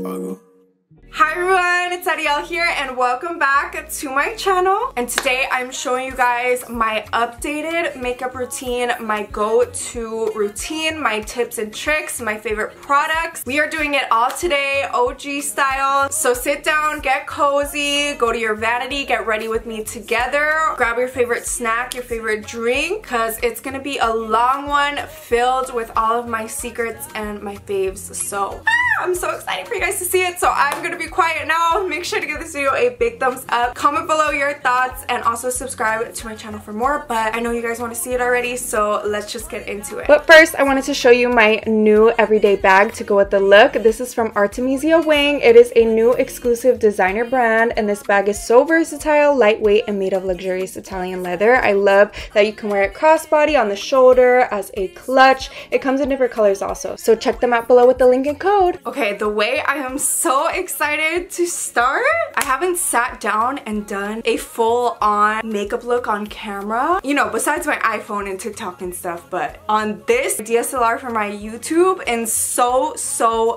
Chicago. Hi everyone, it's Adyel here and welcome back to my channel. And today I'm showing you guys my updated makeup routine, my go-to routine, my tips and tricks, my favorite products. We are doing it all today, OG style. So sit down, get cozy, go to your vanity, get ready with me together. Grab your favorite snack, your favorite drink, because it's going to be a long one filled with all of my secrets and my faves. So I'm so excited for you guys to see it. So I'm going to be quiet now. Make sure to give this video a big thumbs up. Comment below your thoughts and also subscribe to my channel for more. But I know you guys want to see it already, so let's just get into it. But first, I wanted to show you my new everyday bag to go with the look. This is from Artemisia Hwang. It is a new exclusive designer brand, and this bag is so versatile, lightweight, and made of luxurious Italian leather. I love that you can wear it crossbody, on the shoulder, as a clutch. It comes in different colors also. So check them out below with the link and code. Okay, the way I am so excited to start. I haven't sat down and done a full-on makeup look on camera. You know, besides my iPhone and TikTok and stuff, but on this DSLR for my YouTube in so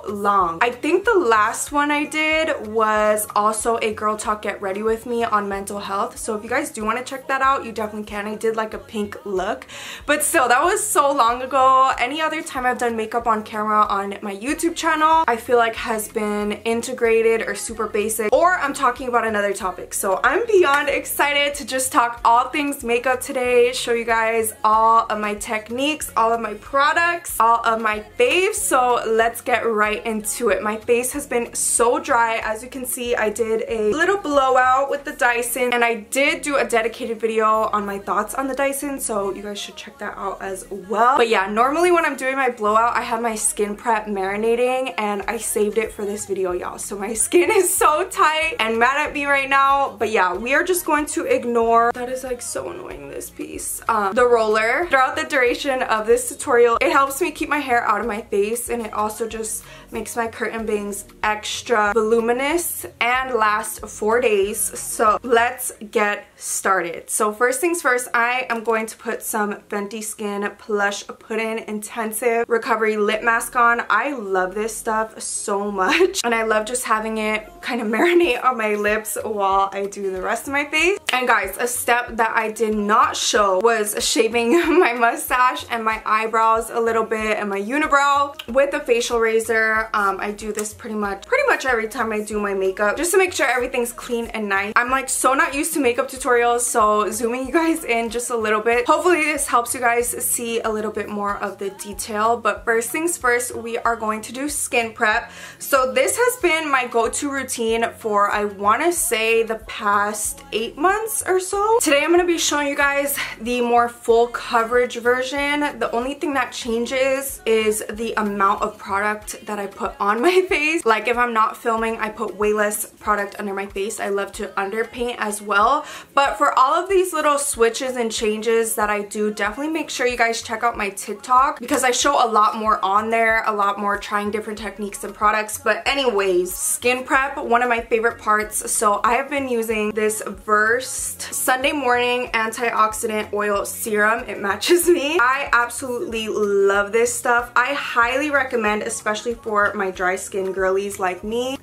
long. I think the last one I did was also a Girl Talk Get Ready With Me on mental health. So if you guys do want to check that out, you definitely can. I did like a pink look, but still, that was so long ago. Any other time I've done makeup on camera on my YouTube channel, I feel like has been integrated or super basic, or I'm talking about another topic. So I'm beyond excited to just talk all things makeup today, show you guys all of my techniques, all of my products, all of my faves. So let's get right into it. My face has been so dry. As you can see, I did a little blowout with the Dyson, and I did do a dedicated video on my thoughts on the Dyson, so you guys should check that out as well. But yeah, normally when I'm doing my blowout, I have my skin prep marinating, and I saved it for this video, y'all. So my skin is so tight and mad at me right now. But yeah, we are just going to ignore, that is like so annoying, this piece, the roller. Throughout the duration of this tutorial, it helps me keep my hair out of my face, and it also just makes my curtain bangs extra voluminous and last 4 days. So let's get started. So first things first, I am going to put some Fenty Skin Plush Puddin' Intensive Recovery Lip Mask on. I love this stuff so much, and I love just having it kind of marinate on my lips while I do the rest of my face. And guys, a step that I did not show was shaving my mustache and my eyebrows a little bit and my unibrow with a facial razor. I do this pretty much every time I do my makeup, just to make sure everything's clean and nice. I'm like so not used to makeup tutorials, so zooming you guys in just a little bit, hopefully this helps you guys see a little bit more of the detail. But first things first, we are going to do skin prep. So this has been my go-to routine for, I want to say, the past 8 months or so. Today I'm going to be showing you guys the more full coverage version. The only thing that changes is the amount of product that I put on my face. Like if I'm not filming, I put way less product under my face. I love to underpaint as well. But for all of these little switches and changes that I do, definitely make sure you guys check out my TikTok, because I show a lot more on there, a lot more trying different techniques and products. But anyways, skin prep, one of my favorite parts. So I have been using this Versed Sunday Morning Antioxidant Oil Serum. It matches me. I absolutely love this stuff. I highly recommend, especially for my dry skin girlies like me,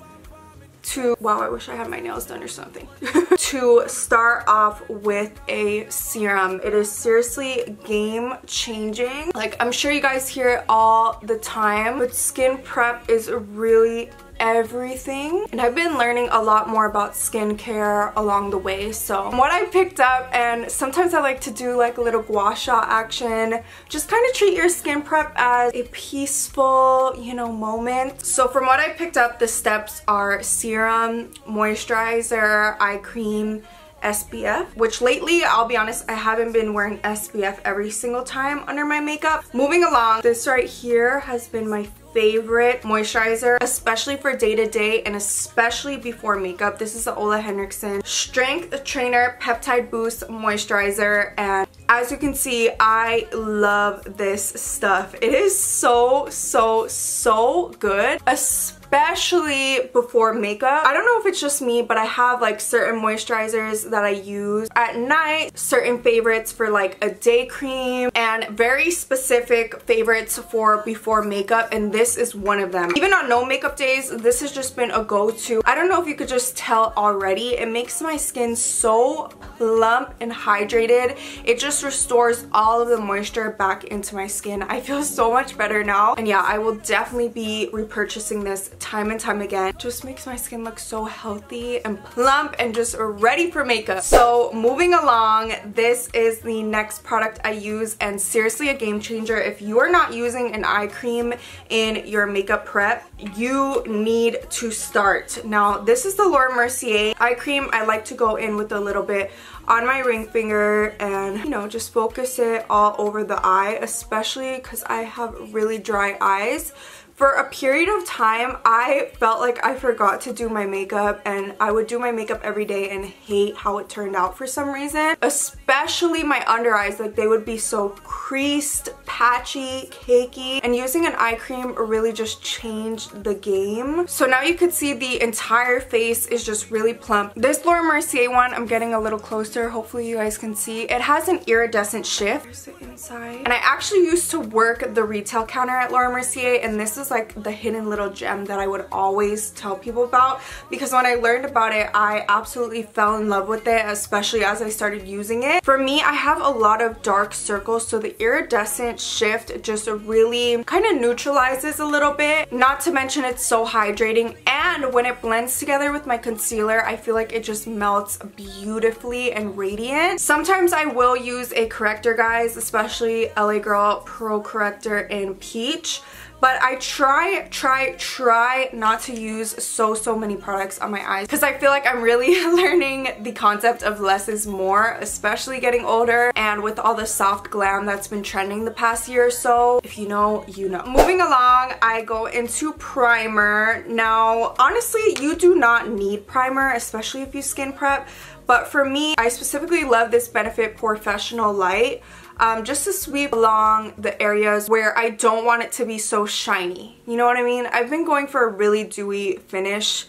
to, wow, I wish I had my nails done or something, to start off with a serum. It is seriously game changing. Like, I'm sure you guys hear it all the time, but skin prep is really everything, and I've been learning a lot more about skincare along the way. So what I picked up, and sometimes I like to do like a little gua sha action, just kind of treat your skin prep as a peaceful, you know, moment. So from what I picked up, the steps are serum, moisturizer, eye cream, SPF, which lately, I'll be honest, I haven't been wearing SPF every single time under my makeup. Moving along, this right here has been my favorite moisturizer, especially for day-to-day and especially before makeup. This is the Olehenricksen Strength Trainer Peptide Boost Moisturizer, and as you can see, I love this stuff. It is so good, especially especially before makeup. I don't know if it's just me, but I have like certain moisturizers that I use at night, certain favorites for like a day cream, and very specific favorites for before makeup, and this is one of them. Even on no makeup days, this has just been a go-to. I don't know if you could just tell already, it makes my skin so plump and hydrated. It just restores all of the moisture back into my skin. I feel so much better now, and yeah, I will definitely be repurchasing this time and time again. It just makes my skin look so healthy and plump and just ready for makeup. So moving along, this is the next product I use, and seriously a game changer. If you are not using an eye cream in your makeup prep, you need to start. Now this is the Laura Mercier eye cream. I like to go in with a little bit on my ring finger and, you know, just focus it all over the eye, especially because I have really dry eyes. For a period of time, I felt like I forgot to do my makeup, and I would do my makeup every day and hate how it turned out for some reason. Especially my under eyes, like they would be so creased, patchy, cakey, and using an eye cream really just changed the game. So now you could see the entire face is just really plump. This Laura Mercier one, I'm getting a little closer, hopefully you guys can see. It has an iridescent shift. Here's the inside. And I actually used to work the retail counter at Laura Mercier, and this is like the hidden little gem that I would always tell people about, because when I learned about it, I absolutely fell in love with it, especially as I started using it. For me, I have a lot of dark circles, so the iridescent shift just really kind of neutralizes a little bit, not to mention it's so hydrating, and when it blends together with my concealer, I feel like it just melts beautifully and radiant. Sometimes I will use a corrector, guys, especially LA Girl Pro Corrector in Peach. But I try not to use so many products on my eyes, because I feel like I'm really learning the concept of less is more, especially getting older and with all the soft glam that's been trending the past year or so. If you know, you know. Moving along, I go into primer. Now, honestly, you do not need primer, especially if you skin prep. But for me, I specifically love this Benefit Porefessional Light. Just to sweep along the areas where I don't want it to be so shiny. You know what I mean? I've been going for a really dewy finish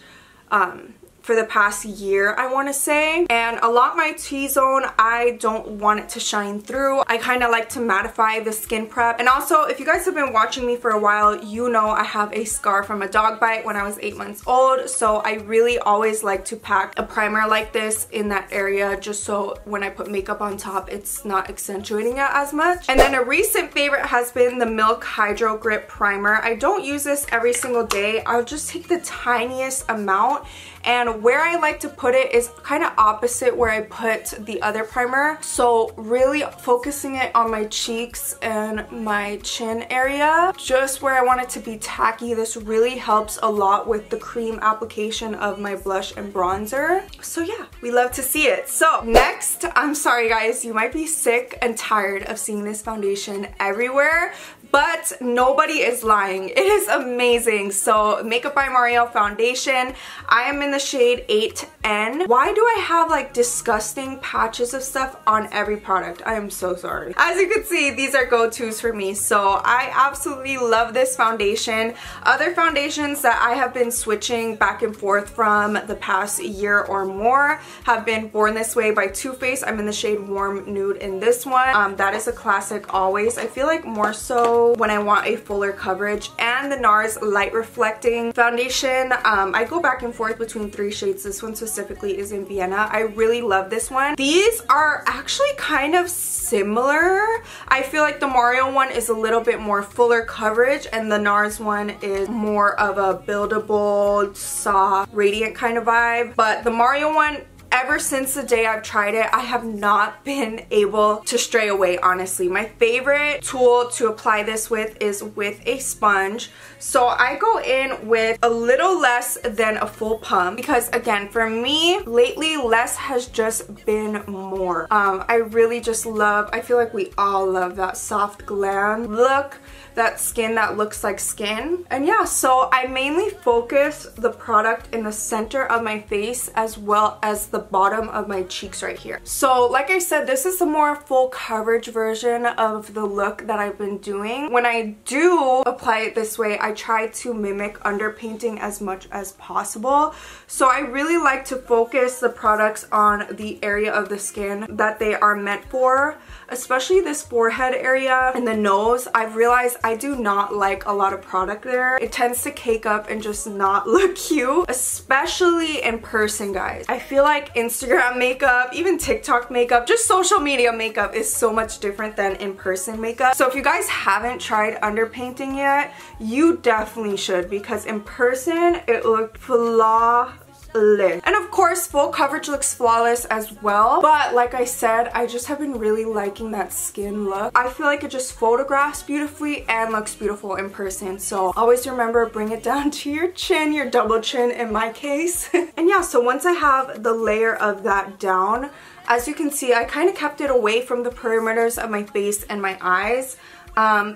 for the past year, I want to say. And along my T-zone, I don't want it to shine through. I kind of like to mattify the skin prep. And also, if you guys have been watching me for a while, you know I have a scar from a dog bite when I was 8 months old. So I really always like to pack a primer like this in that area, just so when I put makeup on top, it's not accentuating it as much. And then a recent favorite has been the Milk Hydro Grip Primer. I don't use this every single day. I'll just take the tiniest amount, and where I like to put it is kind of opposite where I put the other primer, so really focusing it on my cheeks and my chin area, just where I want it to be tacky. This really helps a lot with the cream application of my blush and bronzer, so yeah, we love to see it. So next, I'm sorry guys, you might be sick and tired of seeing this foundation everywhere, but nobody is lying. It is amazing. So Makeup by Mario foundation, I am in the shade 8N. Why do I have like disgusting patches of stuff on every product? I am so sorry. As you can see, these are go-tos for me, so I absolutely love this foundation. Other foundations that I have been switching back and forth from the past year or more have been Born This Way by Too Faced. I'm in the shade Warm Nude in this one. That is a classic always. I feel like more so when I want a fuller coverage, and the NARS Light Reflecting Foundation. I go back and forth between three shades. This one specifically is in Vienna. I really love this one. These are actually kind of similar. I feel like the Mario one is a little bit more fuller coverage, and the NARS one is more of a buildable, soft, radiant kind of vibe. But the Mario one, ever since the day I've tried it, I have not been able to stray away, honestly. My favorite tool to apply this with is with a sponge. So I go in with a little less than a full pump, because again, for me, lately, less has just been more. I really just love, I feel like we all love that soft glam look. that skin that looks like skin. And yeah, so I mainly focus the product in the center of my face as well as the bottom of my cheeks right here. So like I said, this is a more full coverage version of the look that I've been doing. When I do apply it this way, I try to mimic underpainting as much as possible. So I really like to focus the products on the area of the skin that they are meant for, especially this forehead area and the nose. I've realized I do not like a lot of product there. It tends to cake up and just not look cute, especially in person, guys. I feel like Instagram makeup, even TikTok makeup, just social media makeup is so much different than in-person makeup. So if you guys haven't tried underpainting yet, you definitely should, because in person it looked flawless. And of course, full coverage looks flawless as well, but like I said, I just have been really liking that skin look. I feel like it just photographs beautifully and looks beautiful in person, so always remember, bring it down to your chin, your double chin in my case. And yeah, so once I have the layer of that down, as you can see, I kind of kept it away from the perimeters of my face and my eyes,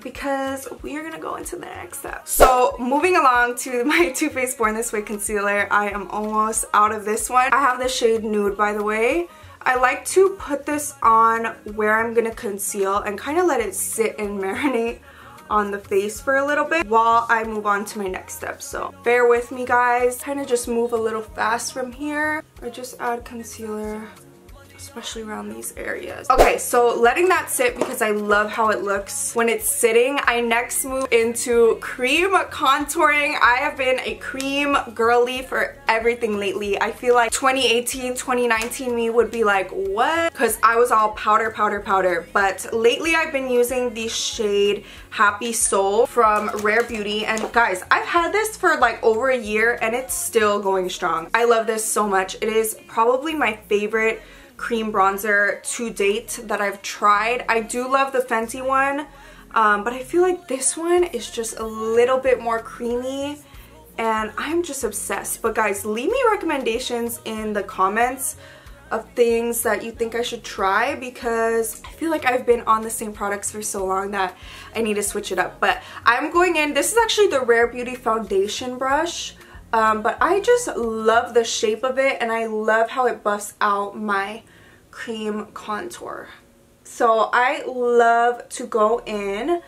because we are gonna go into the next step. So moving along to my Too Faced Born This Way concealer, I am almost out of this one. I have the shade Nude, by the way. I like to put this on where I'm gonna conceal and kind of let it sit and marinate on the face for a little bit while I move on to my next step, so bear with me, guys. Kind of just move a little fast from here, or just add concealer especially around these areas. Okay, so letting that sit because I love how it looks when it's sitting, I next move into cream contouring. I have been a cream girly for everything lately. I feel like 2018, 2019 me would be like, what? Because I was all powder, powder, powder. But lately I've been using the shade Happy Soul from Rare Beauty. And guys, I've had this for like over a year and it's still going strong. I love this so much. It is probably my favorite cream bronzer to date that I've tried. I do love the Fenty one, but I feel like this one is just a little bit more creamy and I'm just obsessed. But guys, leave me recommendations in the comments of things that you think I should try, because I feel like I've been on the same products for so long that I need to switch it up. But I'm going in, this is actually the Rare Beauty foundation brush. But I just love the shape of it and I love how it buffs out my cream contour. So I love to go in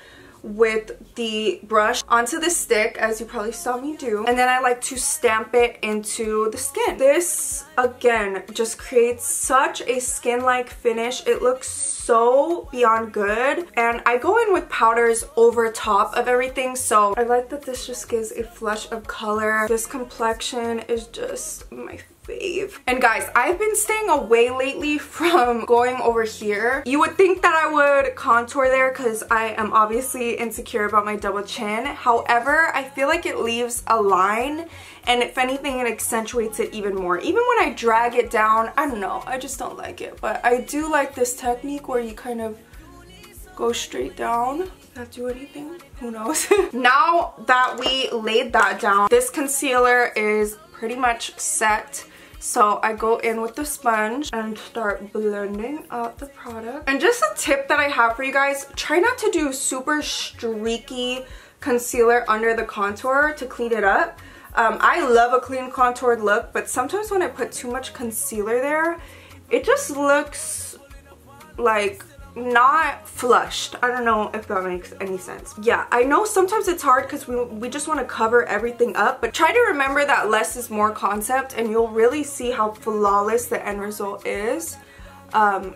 with the brush onto the stick, as you probably saw me do, and then I like to stamp it into the skin. This again just creates such a skin-like finish. It looks so beyond good, and I go in with powders over top of everything, so I like that this just gives a flush of color. This complexion is just my fave. And guys, I've been staying away lately from going over here. You would think that I would contour there because I am obviously insecure about my double chin. However, I feel like it leaves a line, and if anything, it accentuates it even more. Even when I drag it down, I don't know, I just don't like it. But I do like this technique where you kind of go straight down. Not do anything, who knows. Now that we laid that down, this concealer is pretty much set. So I go in with the sponge and start blending out the product. And just a tip that I have for you guys, try not to do super streaky concealer under the contour to clean it up. I love a clean contoured look, but sometimes when I put too much concealer there, it just looks like not flushed. I don't know if that makes any sense. Yeah, I know sometimes it's hard because we just want to cover everything up, but try to remember that less is more concept, and you'll really see how flawless the end result is.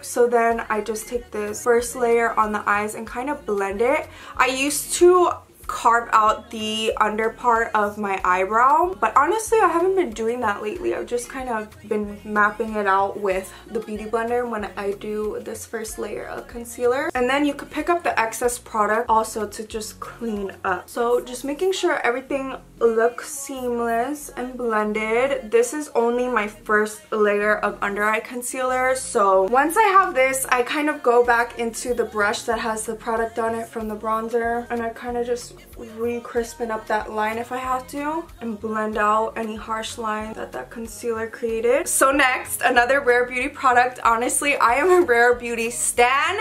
So then I just take this first layer on the eyes and kind of blend it. I used to carve out the under part of my eyebrow, but honestly I haven't been doing that lately. I've just kind of been mapping it out with the beauty blender when I do this first layer of concealer, and then you could pick up the excess product also to just clean up. So just making sure everything looks seamless and blended. This is only my first layer of under eye concealer, so once I have this, I kind of go back into the brush that has the product on it from the bronzer, and I kind of just re-crispen up that line if I have to, and blend out any harsh line that concealer created. So next, another Rare Beauty product. Honestly, I am a Rare Beauty stan.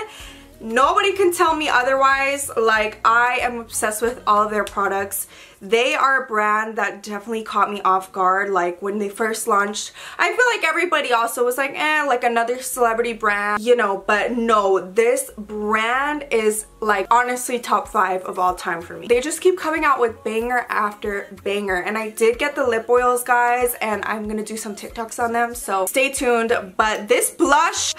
Nobody can tell me otherwise. Like, I am obsessed with all of their products. They are a brand that definitely caught me off guard. Like, when they first launched, I feel like everybody also was like, eh, like another celebrity brand, you know. But no, this brand is like honestly top 5 of all time for me. They just keep coming out with banger after banger. And I did get the lip oils, guys, and I'm gonna do some TikToks on them, so stay tuned. But this blush,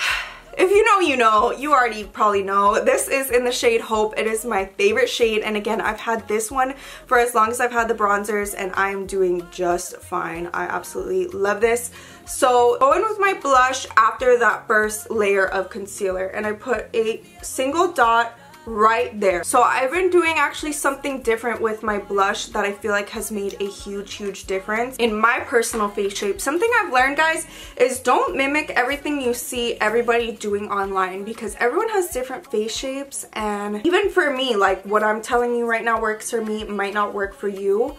if you know, you know. You already probably know. This is in the shade Hope. It is my favorite shade, and again, I've had this one for as long as I've had the bronzers, and I'm doing just fine. I absolutely love this. So, go in with my blush after that first layer of concealer, and I put a single dot right there. So I've been doing actually something different with my blush that I feel like has made a huge difference in my personal face shape. Something I've learned, guys, is don't mimic everything you see everybody doing online, because everyone has different face shapes, and even for me, like, what I'm telling you right now works for me might not work for you.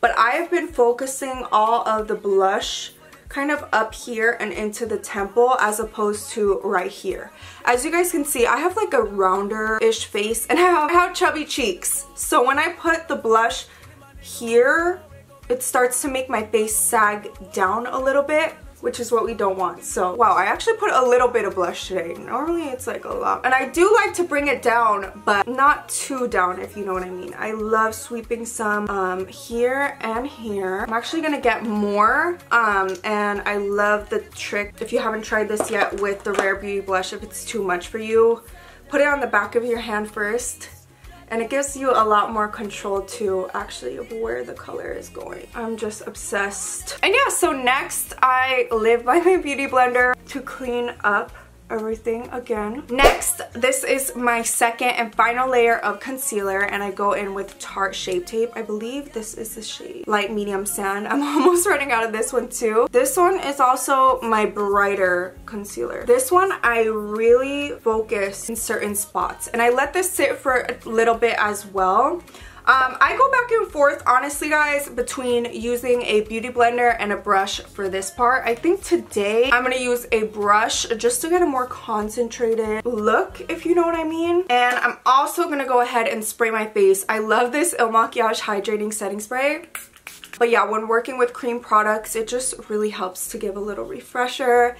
But I have been focusing all of the blush kind of up here and into the temple, as opposed to right here. As you guys can see, I have like a rounder-ish face, and I have chubby cheeks. So when I put the blush here, it starts to make my face sag down a little bit, which is what we don't want. So, wow, I actually put a little bit of blush today. Normally it's like a lot. And I do like to bring it down, but not too down, if you know what I mean. I love sweeping some here and here. I'm actually gonna get more, and I love the trick, if you haven't tried this yet, with the Rare Beauty blush. If it's too much for you, put it on the back of your hand first, and it gives you a lot more control too, actually, of where the color is going. I'm just obsessed. And yeah, so next I live by my beauty blender to clean up everything again. Next, this is my second and final layer of concealer, and I go in with Tarte Shape Tape. I believe this is the shade Light Medium Sand. I'm almost running out of this one too. This one is also my brighter concealer. This one I really focus in certain spots, and I let this sit for a little bit as well. I go back and forth, honestly, guys, between using a beauty blender and a brush for this part. I think today I'm gonna use a brush just to get a more concentrated look, if you know what I mean. And I'm also gonna go ahead and spray my face. I love this Il Makiage Hydrating Setting Spray. But yeah, when working with cream products, it just really helps to give a little refresher.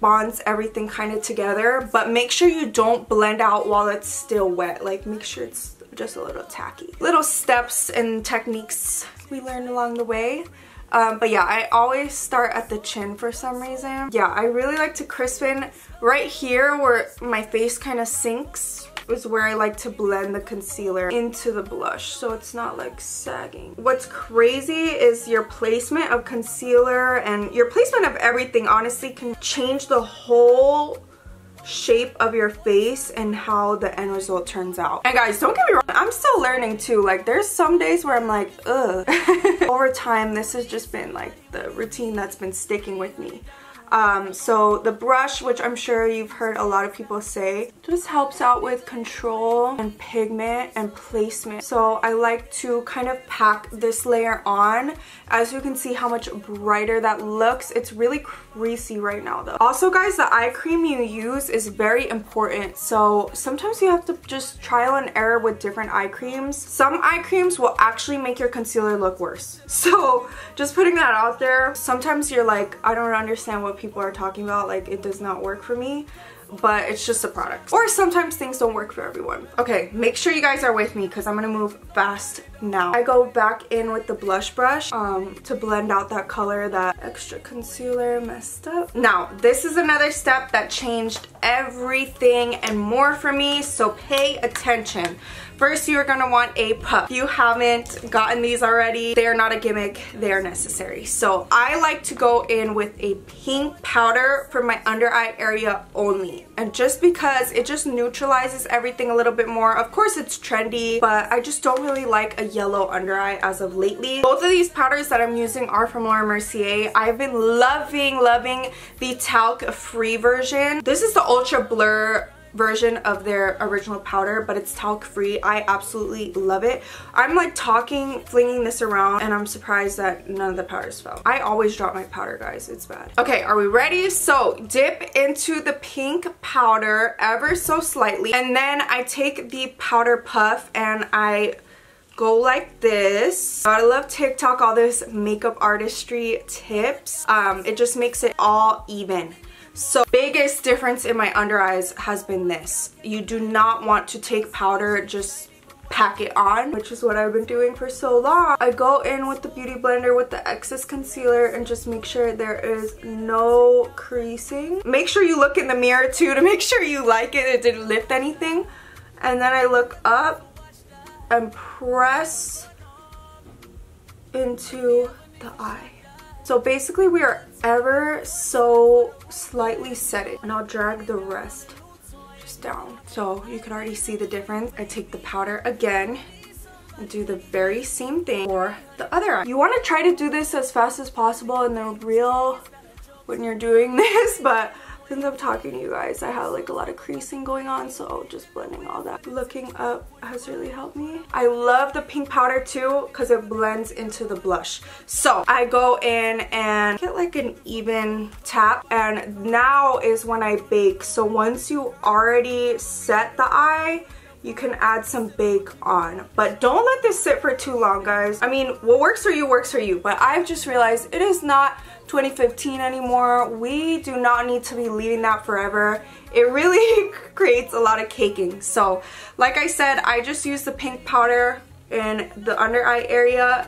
Bonds everything kind of together. But make sure you don't blend out while it's still wet. Like, make sure it's just a little tacky. Little steps and techniques we learned along the way. But yeah, I always start at the chin for some reason. Yeah, I really like to crispen right here where my face kind of sinks, is where I like to blend the concealer into the blush, so it's not like sagging. What's crazy is your placement of concealer, and your placement of everything honestly can change the whole shape of your face and how the end result turns out. And guys, don't get me wrong, I'm still learning too. Like, there's some days where I'm like, ugh. Over time, this has just been like the routine that's been sticking with me. So the brush, which I'm sure you've heard a lot of people say, just helps out with control and pigment and placement. So I like to kind of pack this layer on. As you can see how much brighter that looks. It's really creasy right now though. Also, guys, the eye cream you use is very important. So sometimes you have to just trial and error with different eye creams. Some eye creams will actually make your concealer look worse. So just putting that out there. Sometimes you're like, I don't understand what people are talking about, like, it does not work for me, but it's just a product. Or sometimes things don't work for everyone. Okay, make sure you guys are with me because I'm gonna move fast now. I go back in with the blush brush to blend out that color that extra concealer messed up. Now, this is another step that changed everything and more for me, so pay attention. First, you're gonna want a puff. If you haven't gotten these already, they are not a gimmick, they are necessary. So I like to go in with a pink powder for my under eye area only. And just because it just neutralizes everything a little bit more. Of course it's trendy, but I just don't really like a yellow under eye as of lately. Both of these powders that I'm using are from Laura Mercier. I've been loving the talc-free version. This is the Ultra Blur version of their original powder, but it's talc free. I absolutely love it. I'm like talking, flinging this around, and I'm surprised that none of the powders fell. I always drop my powder, guys. It's bad. Okay, are we ready? So dip into the pink powder ever so slightly, and then I take the powder puff and I go like this. I love TikTok, all this makeup artistry tips. It just makes it all even. So biggest difference in my under eyes has been this. You do not want to take powder, just pack it on, which is what I've been doing for so long. I go in with the beauty blender with the excess concealer and just make sure there is no creasing. Make sure you look in the mirror too to make sure you like it, it didn't lift anything. And then I look up and press into the eye. So basically we are ever so slightly setting, and I'll drag the rest just down. So you can already see the difference. I take the powder again and do the very same thing for the other eye. You want to try to do this as fast as possible in the real when you're doing this, but since I'm talking to you guys, I have like a lot of creasing going on, so just blending all that. Looking up has really helped me. I love the pink powder too because it blends into the blush. So I go in and get like an even tap, and now is when I bake. So once you already set the eye, you can add some bake on, but don't let this sit for too long, guys. I mean, what works for you, but I've just realized it is not 2015 anymore. We do not need to be leaving that forever. It really creates a lot of caking. So like I said, I just use the pink powder in the under eye area,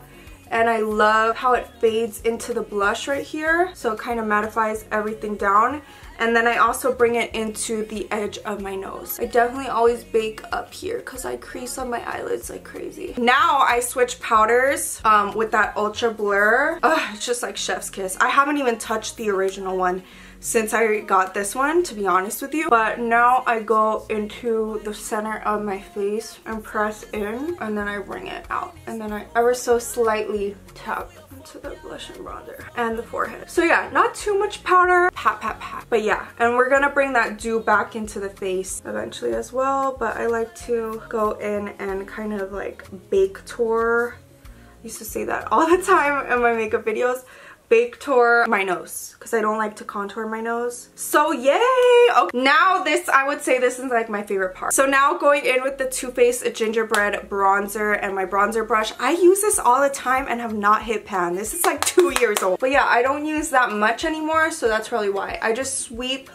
and I love how it fades into the blush right here. So it kind of mattifies everything down. And then I also bring it into the edge of my nose. I definitely always bake up here because I crease on my eyelids like crazy. Now I switch powders with that Ultra Blur. Ugh, it's just like chef's kiss. I haven't even touched the original one since I got this one, to be honest with you. But now I go into the center of my face and press in, and then I bring it out. And then I ever so slightly tap into the blush and bronzer and the forehead. So yeah, not too much powder. Pat, pat, pat. But yeah, and we're gonna bring that dew back into the face eventually as well. But I like to go in and kind of like bake-tore. I used to say that all the time in my makeup videos. Bake-tore my nose because I don't like to contour my nose. So yay! Okay. Now this, I would say this is like my favorite part. So now going in with the Too Faced Gingerbread Bronzer and my bronzer brush. I use this all the time and have not hit pan. This is like 2 years old. But yeah, I don't use that much anymore, so that's really why. I just sweep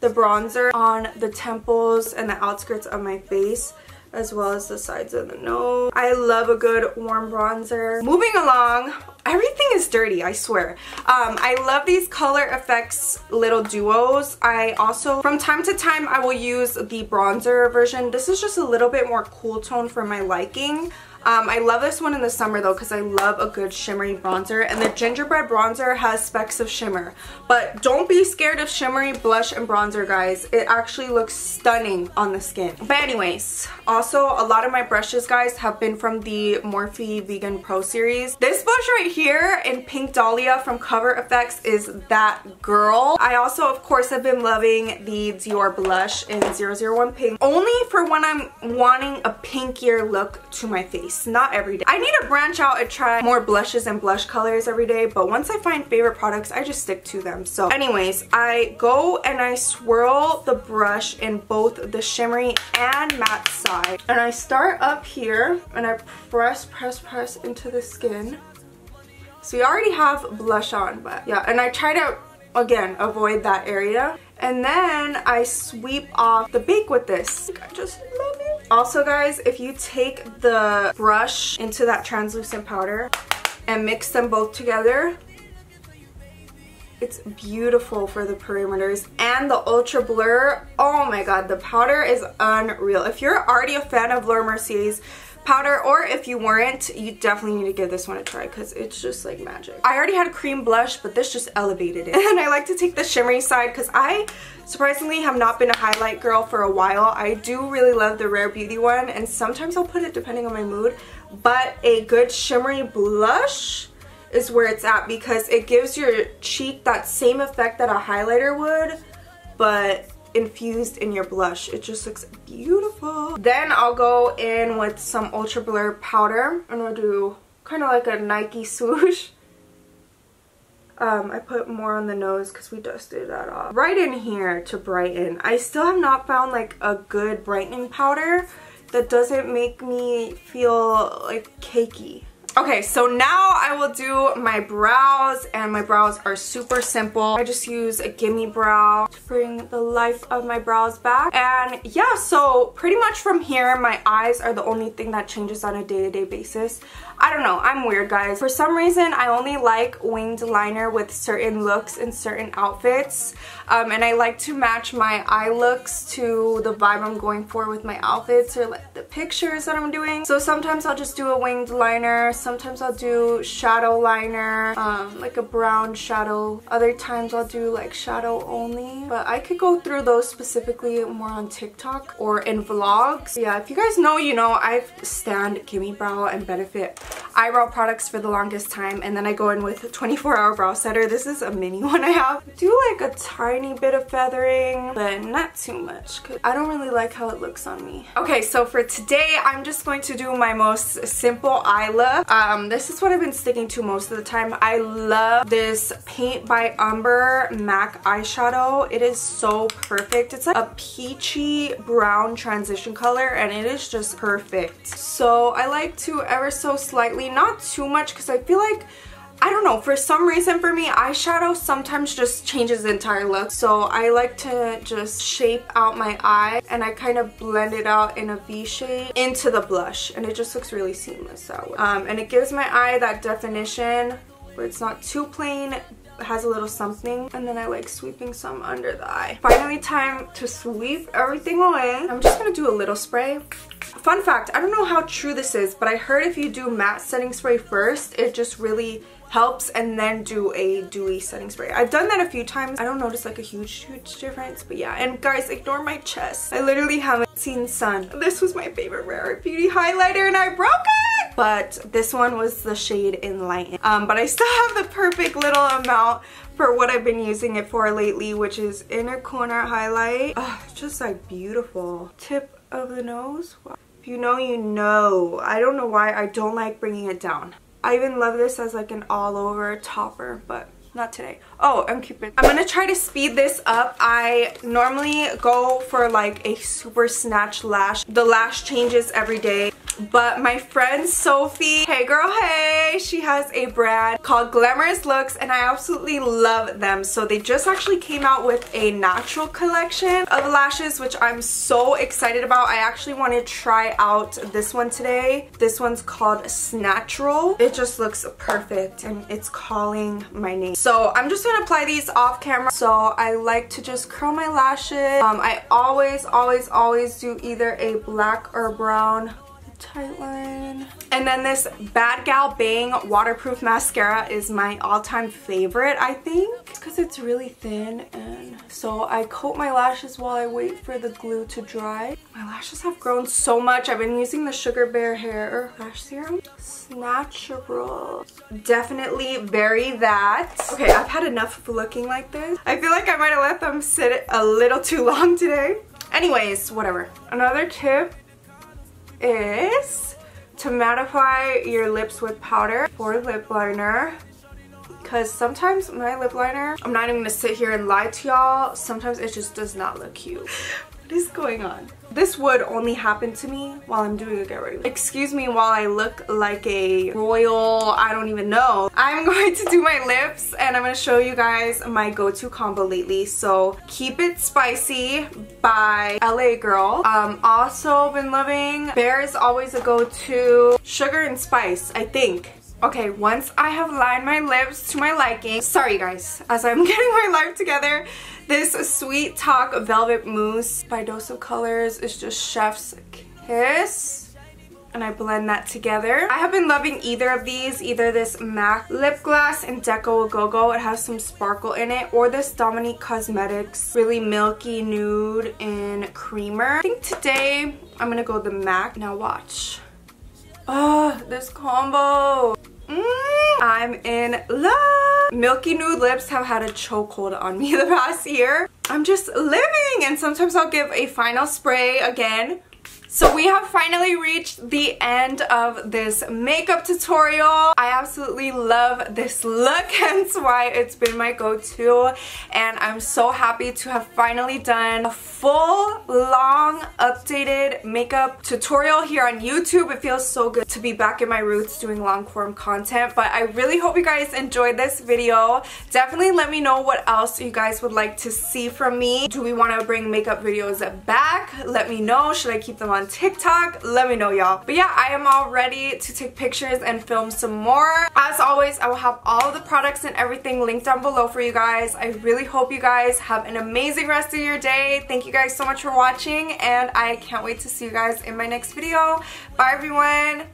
the bronzer on the temples and the outskirts of my face, as well as the sides of the nose. I love a good warm bronzer. Moving along, everything is dirty, I swear. I love these Color FX little duos. I also, from time to time, I will use the bronzer version. This is just a little bit more cool tone for my liking. I love this one in the summer though because I love a good shimmery bronzer, and the gingerbread bronzer has specks of shimmer. But don't be scared of shimmery blush and bronzer, guys. It actually looks stunning on the skin. But anyways, also a lot of my brushes, guys, have been from the Morphe Vegan Pro Series. This blush right here in Pink Dahlia from Cover FX is that girl. I also, of course, have been loving the Dior blush in 001 Pink, only for when I'm wanting a pinkier look to my face. Not every day. I need to branch out and try more blushes and blush colors every day, but once I find favorite products, I just stick to them. So anyways, I go and I swirl the brush in both the shimmery and matte side, and I start up here and I press into the skin. So you already have blush on, but yeah, and I try to again avoid that area, and then I sweep off the bake with this. I just love it. Also, guys, if you take the brush into that translucent powder and mix them both together, it's beautiful for the perimeters. And the Ultra Blur, oh my god, the powder is unreal. If you're already a fan of Laura Mercier's powder, or if you weren't, you definitely need to give this one a try because it's just like magic. I already had a cream blush, but this just elevated it. And I like to take the shimmery side because I surprisingly have not been a highlight girl for a while. I do really love the Rare Beauty one, and sometimes I'll put it depending on my mood, but a good shimmery blush is where it's at because it gives your cheek that same effect that a highlighter would, but infused in your blush. It just looks beautiful. Then I'll go in with some Ultra Blur powder. I'm gonna do kind of like a Nike swoosh. I put more on the nose because we dusted that off. Right in here to brighten. I still have not found like a good brightening powder that doesn't make me feel like cakey. Okay, so now I will do my brows, and my brows are super simple. I just use a Gimme Brow to bring the life of my brows back. And yeah, so pretty much from here, my eyes are the only thing that changes on a day-to-day basis. I don't know, I'm weird, guys. For some reason, I only like winged liner with certain looks and certain outfits. And I like to match my eye looks to the vibe I'm going for with my outfits or like the pictures that I'm doing. So sometimes I'll just do a winged liner. Sometimes I'll do shadow liner, like a brown shadow. Other times I'll do like shadow only. But I could go through those specifically more on TikTok or in vlogs. Yeah, if you guys know, you know, I stan Gimme Brow and Benefit eyebrow products for the longest time, and then I go in with a 24-hour brow setter. This is a mini one I have. I do like a tiny bit of feathering, but not too much because I don't really like how it looks on me. Okay, so for today, I'm just going to do my most simple eye look. This is what I've been sticking to most of the time. I love this Paint by Umber MAC eyeshadow. It is so perfect. It's like a peachy brown transition color, and it is just perfect. So I like to ever so slightly, not too much, because I feel like, I don't know, for some reason for me, eyeshadow sometimes just changes the entire look. So I like to just shape out my eye, and I kind of blend it out in a V shape into the blush, and it just looks really seamless that way. And it gives my eye that definition where it's not too plain, it has a little something, and then I like sweeping some under the eye. Finally, time to sweep everything away. I'm just gonna do a little spray. Fun fact, I don't know how true this is, but I heard if you do matte setting spray first, it just really helps, and then do a dewy setting spray. I've done that a few times. I don't notice like a huge difference, but yeah. And guys, ignore my chest. I literally haven't seen sun. This was my favorite Rare Beauty highlighter, and I broke it! But this one was the shade Enlightened. But I still have the perfect little amount for what I've been using it for lately, which is inner corner highlight. Oh, just like beautiful. Tip of the nose. Wow. If you know, you know. I don't know why I don't like bringing it down. I even love this as like an all-over topper, but not today. Oh, I'm keeping. I'm gonna try to speed this up. I normally go for like a super snatch lash. The lash changes every day. But my friend Sophie, hey girl, hey, she has a brand called Glamorous Looks, and I absolutely love them. So they just actually came out with a natural collection of lashes, which I'm so excited about. I actually want to try out this one today. This one's called Snatchral. It just looks perfect, and it's calling my name. So I'm just gonna apply these off camera. So I like to just curl my lashes. I always do either a black or brown tight line. And then this Bad Gal Bang waterproof mascara is my all-time favorite, I think. It's because it's really thin, and so I coat my lashes while I wait for the glue to dry. My lashes have grown so much. I've been using the Sugar Bear Hair Lash Serum. Snatchral. Definitely vary that. Okay, I've had enough of looking like this. I feel like I might have let them sit a little too long today. Anyways, whatever. Another tip is to mattify your lips with powder or lip liner, because sometimes my lip liner, I'm not even gonna sit here and lie to y'all, sometimes it just does not look cute. What is going on? This would only happen to me while I'm doing a get ready. Excuse me while I look like a royal, I don't even know. I'm going to do my lips, and I'm going to show you guys my go-to combo lately. So Keep It Spicy by LA Girl. Also been loving Bear is always a go-to. Sugar and Spice, I think. Okay, once I have lined my lips to my liking, sorry guys, as I'm getting my life together, this Sweet Talk Velvet Mousse by Dose of Colors is just chef's kiss, and I blend that together. I have been loving either of these, either this MAC Lip Glass in Deco A Go Go, it has some sparkle in it, or this Dominique Cosmetics really milky nude in creamer. I think today I'm gonna go the MAC. Now watch. Oh, this combo. I'm in love. Milky nude lips have had a chokehold on me the past year. I'm just living, and sometimes I'll give a final spray again. So we have finally reached the end of this makeup tutorial. I absolutely love this look, hence why it's been my go-to, and I'm so happy to have finally done a full, long, updated makeup tutorial here on YouTube. It feels so good to be back in my roots doing long-form content, but I really hope you guys enjoyed this video. Definitely let me know what else you guys would like to see from me. Do we want to bring makeup videos back? Let me know. Should I keep them on TikTok? Let me know, y'all. But yeah, I am all ready to take pictures and film some more. As always, I will have all the products and everything linked down below for you guys. I really hope you guys have an amazing rest of your day. Thank you guys so much for watching, and I can't wait to see you guys in my next video. Bye everyone.